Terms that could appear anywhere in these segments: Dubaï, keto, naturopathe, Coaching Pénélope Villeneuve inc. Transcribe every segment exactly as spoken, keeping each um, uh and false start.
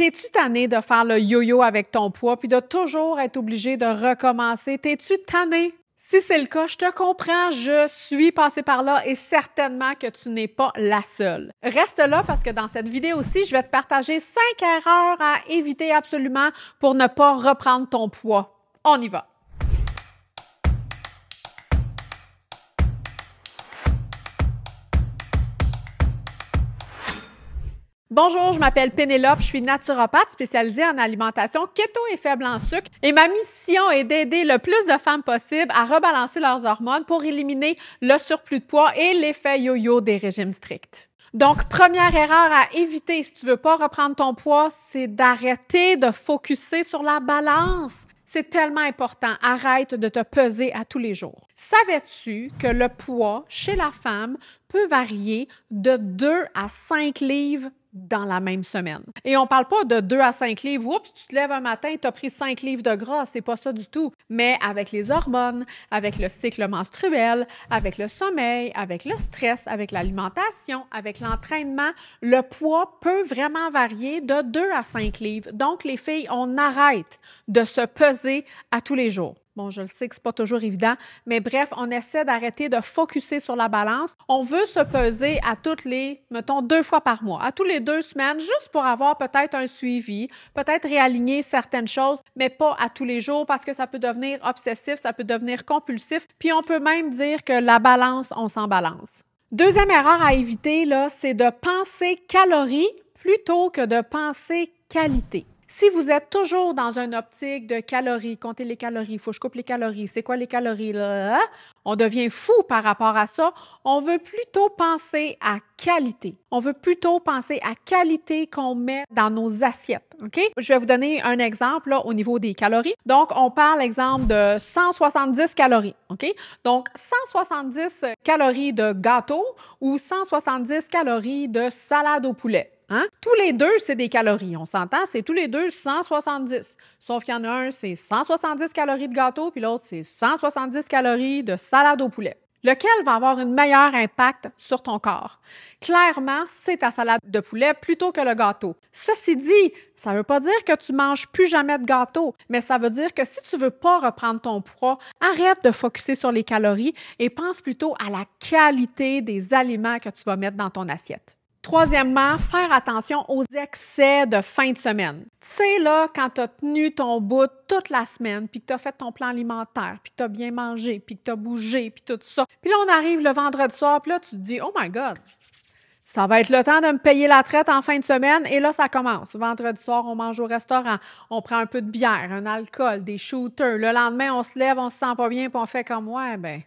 T'es-tu tanné de faire le yo-yo avec ton poids puis de toujours être obligé de recommencer? T'es-tu tanné? Si c'est le cas, je te comprends, je suis passée par là et certainement que tu n'es pas la seule. Reste là parce que dans cette vidéo-ci, je vais te partager cinq erreurs à éviter absolument pour ne pas reprendre ton poids. On y va! Bonjour, je m'appelle Pénélope, je suis naturopathe spécialisée en alimentation keto et faible en sucre et ma mission est d'aider le plus de femmes possible à rebalancer leurs hormones pour éliminer le surplus de poids et l'effet yo-yo des régimes stricts. Donc, première erreur à éviter si tu veux pas reprendre ton poids, c'est d'arrêter de focusser sur la balance. C'est tellement important. Arrête de te peser à tous les jours. Savais-tu que le poids chez la femme peut varier de deux à cinq livres dans la même semaine? Et on parle pas de deux à cinq livres. Oups, tu te lèves un matin et tu as pris cinq livres de gras. C'est pas ça du tout. Mais avec les hormones, avec le cycle menstruel, avec le sommeil, avec le stress, avec l'alimentation, avec l'entraînement, le poids peut vraiment varier de deux à cinq livres. Donc, les filles, on arrête de se peser à tous les jours. Bon, je le sais que c'est pas toujours évident, mais bref, on essaie d'arrêter de focusser sur la balance. On veut se peser à toutes les, mettons, deux fois par mois, à tous les deux semaines, juste pour avoir peut-être un suivi, peut-être réaligner certaines choses, mais pas à tous les jours parce que ça peut devenir obsessif, ça peut devenir compulsif, puis on peut même dire que la balance, on s'en balance. Deuxième erreur à éviter, là, c'est de penser calories plutôt que de penser qualité. Si vous êtes toujours dans une optique de calories, comptez les calories, il faut que je coupe les calories, c'est quoi les calories, là? On devient fou par rapport à ça. On veut plutôt penser à qualité. On veut plutôt penser à qualité qu'on met dans nos assiettes, OK? Je vais vous donner un exemple là, au niveau des calories. Donc, on parle, exemple, de cent soixante-dix calories, OK? Donc, cent soixante-dix calories de gâteau ou cent soixante-dix calories de salade au poulet. Hein? Tous les deux, c'est des calories, on s'entend, c'est tous les deux cent soixante-dix. Sauf qu'il y en a un, c'est cent soixante-dix calories de gâteau, puis l'autre, c'est cent soixante-dix calories de salade au poulet. Lequel va avoir un meilleur impact sur ton corps? Clairement, c'est ta salade de poulet plutôt que le gâteau. Ceci dit, ça ne veut pas dire que tu ne manges plus jamais de gâteau, mais ça veut dire que si tu ne veux pas reprendre ton poids, arrête de focusser sur les calories et pense plutôt à la qualité des aliments que tu vas mettre dans ton assiette. Troisièmement, faire attention aux excès de fin de semaine. Tu sais, là, quand tu as tenu ton bout toute la semaine, puis que tu as fait ton plan alimentaire, puis que tu as bien mangé, puis que tu as bougé, puis tout ça. Puis là, on arrive le vendredi soir, puis là, tu te dis « Oh my God! » Ça va être le temps de me payer la traite en fin de semaine et là, ça commence. Vendredi soir, on mange au restaurant, on prend un peu de bière, un alcool, des shooters. Le lendemain, on se lève, on se sent pas bien, puis on fait comme « Ouais, ben,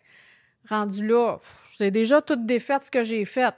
rendu là, j'ai déjà tout défait ce que j'ai fait. »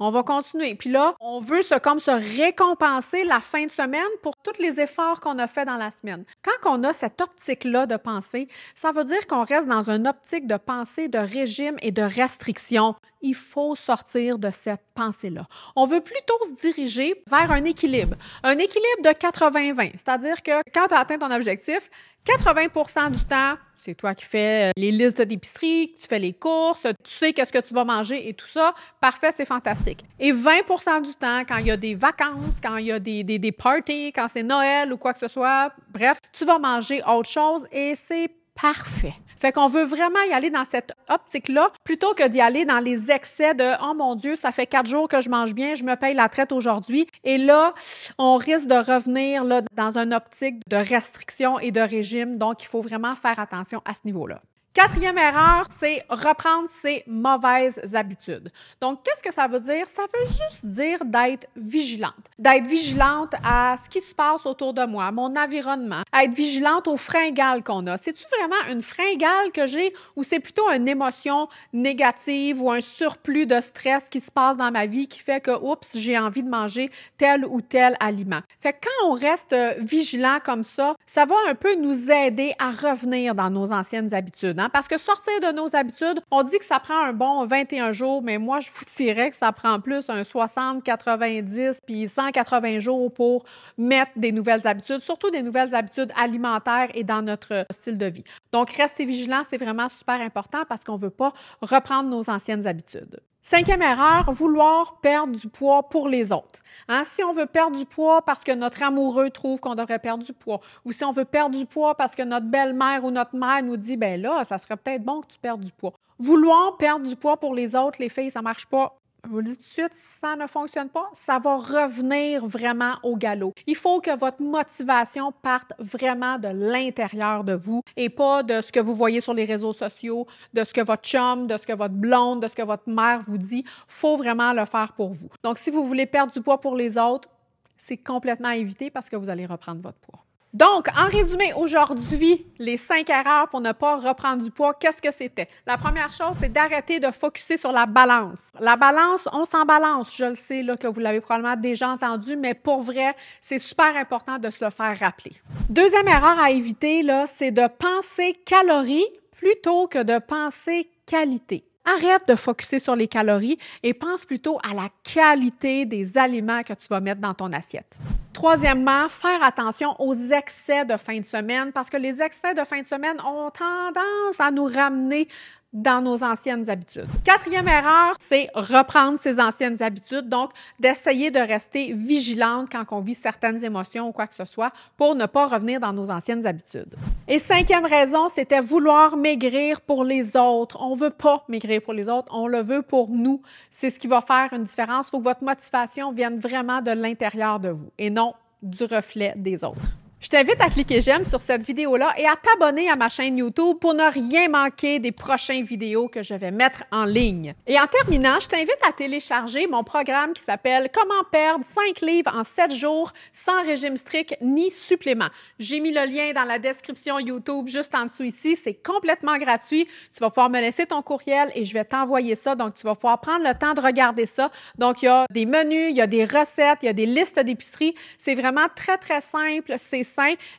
On va continuer. Puis là, on veut se, comme se récompenser la fin de semaine pour tous les efforts qu'on a fait dans la semaine. Quand on a cette optique-là de pensée, ça veut dire qu'on reste dans une optique de pensée, de régime et de restriction. Il faut sortir de cette pensée-là. On veut plutôt se diriger vers un équilibre. Un équilibre de quatre-vingts vingt, c'est-à-dire que quand tu as atteint ton objectif, quatre-vingts pour cent du temps, c'est toi qui fais les listes d'épicerie, tu fais les courses, tu sais qu'est-ce que tu vas manger et tout ça. Parfait, c'est fantastique. Et vingt pour cent du temps, quand il y a des vacances, quand il y a des, des, des parties, quand c'est Noël ou quoi que ce soit, bref, tu vas manger autre chose et c'est parfait. Fait qu'on veut vraiment y aller dans cette optique-là plutôt que d'y aller dans les excès de « Oh mon Dieu, ça fait quatre jours que je mange bien, je me paye la traite aujourd'hui. » Et là, on risque de revenir là, dans une optique de restriction et de régime. Donc, il faut vraiment faire attention à ce niveau-là. Quatrième erreur, c'est reprendre ses mauvaises habitudes. Donc, qu'est-ce que ça veut dire? Ça veut juste dire d'être vigilante. D'être vigilante à ce qui se passe autour de moi, à mon environnement, à être vigilante aux fringales qu'on a. C'est-tu vraiment une fringale que j'ai ou c'est plutôt une émotion négative ou un surplus de stress qui se passe dans ma vie qui fait que, oups, j'ai envie de manger tel ou tel aliment? Fait que quand on reste vigilant comme ça, ça va un peu nous aider à revenir dans nos anciennes habitudes. Parce que sortir de nos habitudes, on dit que ça prend un bon vingt et un jours, mais moi, je vous dirais que ça prend plus un soixante, quatre-vingt-dix, puis cent quatre-vingts jours pour mettre des nouvelles habitudes, surtout des nouvelles habitudes alimentaires et dans notre style de vie. Donc, rester vigilant, c'est vraiment super important parce qu'on ne veut pas reprendre nos anciennes habitudes. Cinquième erreur, vouloir perdre du poids pour les autres. Hein? Si on veut perdre du poids parce que notre amoureux trouve qu'on devrait perdre du poids, ou si on veut perdre du poids parce que notre belle-mère ou notre mère nous dit « ben là, ça serait peut-être bon que tu perdes du poids ». Vouloir perdre du poids pour les autres, les filles, ça ne marche pas. Je vous le dis tout de suite, si ça ne fonctionne pas, ça va revenir vraiment au galop. Il faut que votre motivation parte vraiment de l'intérieur de vous et pas de ce que vous voyez sur les réseaux sociaux, de ce que votre chum, de ce que votre blonde, de ce que votre mère vous dit. Il faut vraiment le faire pour vous. Donc, si vous voulez perdre du poids pour les autres, c'est complètement évité parce que vous allez reprendre votre poids. Donc, en résumé, aujourd'hui, les cinq erreurs pour ne pas reprendre du poids, qu'est-ce que c'était? La première chose, c'est d'arrêter de focusser sur la balance. La balance, on s'en balance. Je le sais là, que vous l'avez probablement déjà entendu, mais pour vrai, c'est super important de se le faire rappeler. Deuxième erreur à éviter, là, c'est de penser calories plutôt que de penser qualité. Arrête de focusser sur les calories et pense plutôt à la qualité des aliments que tu vas mettre dans ton assiette. Troisièmement, faire attention aux excès de fin de semaine parce que les excès de fin de semaine ont tendance à nous ramener dans nos anciennes habitudes. Quatrième erreur, c'est reprendre ses anciennes habitudes, donc d'essayer de rester vigilante quand on vit certaines émotions ou quoi que ce soit pour ne pas revenir dans nos anciennes habitudes. Et cinquième raison, c'était vouloir maigrir pour les autres. On ne veut pas maigrir pour les autres, on le veut pour nous. C'est ce qui va faire une différence. Il faut que votre motivation vienne vraiment de l'intérieur de vous et non du reflet des autres. Je t'invite à cliquer j'aime sur cette vidéo-là et à t'abonner à ma chaîne YouTube pour ne rien manquer des prochaines vidéos que je vais mettre en ligne. Et en terminant, je t'invite à télécharger mon programme qui s'appelle « Comment perdre cinq livres en sept jours sans régime strict ni supplément ». J'ai mis le lien dans la description YouTube juste en dessous ici. C'est complètement gratuit. Tu vas pouvoir me laisser ton courriel et je vais t'envoyer ça. Donc, tu vas pouvoir prendre le temps de regarder ça. Donc, il y a des menus, il y a des recettes, il y a des listes d'épicerie. C'est vraiment très, très simple. C'est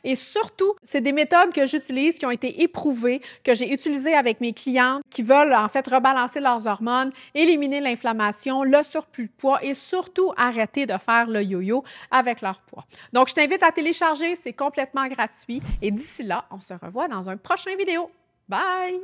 et surtout, c'est des méthodes que j'utilise, qui ont été éprouvées, que j'ai utilisées avec mes clientes qui veulent en fait rebalancer leurs hormones, éliminer l'inflammation, le surplus de poids et surtout arrêter de faire le yo-yo avec leur poids. Donc, je t'invite à télécharger, c'est complètement gratuit et d'ici là, on se revoit dans une prochaine vidéo. Bye!